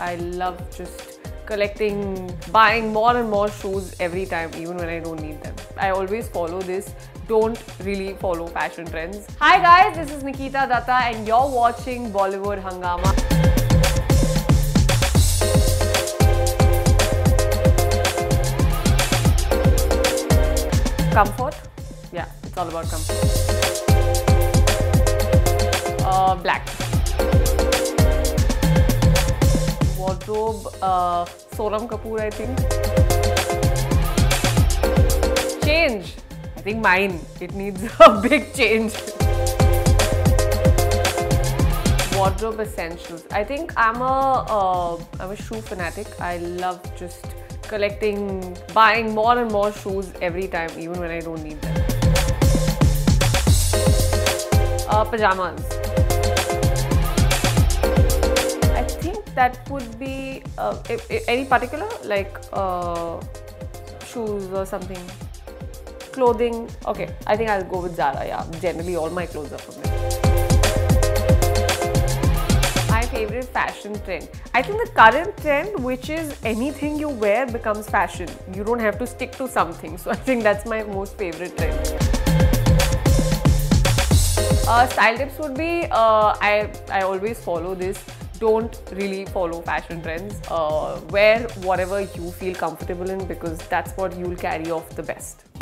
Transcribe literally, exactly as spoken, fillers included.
I love just collecting, buying more and more shoes every time, even when I don't need them. I always follow this, don't really follow fashion trends. Hi guys, this is Nikita Dutta and you're watching Bollywood Hungama. Comfort, yeah, it's all about comfort. Uh, black. Wardrobe, uh, Sonam Kapoor, I think. Change, I think mine, it needs a big change. Wardrobe essentials, I think I'm a, uh, I'm a shoe fanatic. I love just collecting, buying more and more shoes every time, even when I don't need them. Uh, pajamas. I think that would be uh, if, if any particular, like uh, shoes or something. Clothing. Okay, I think I'll go with Zara. Yeah, generally all my clothes are from there. Favorite fashion trend. I think the current trend, which is anything you wear becomes fashion. You don't have to stick to something. So I think that's my most favorite trend. Uh, style tips would be, uh, I, I always follow this. Don't really follow fashion trends. Uh, wear whatever you feel comfortable in because that's what you'll carry off the best.